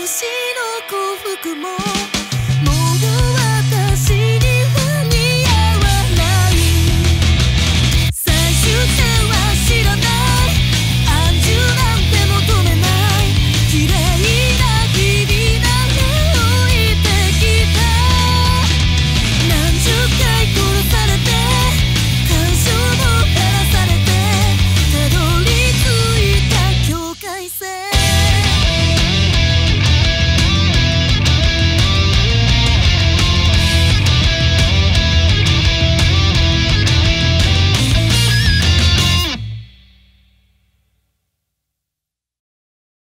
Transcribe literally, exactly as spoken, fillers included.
星の幸福も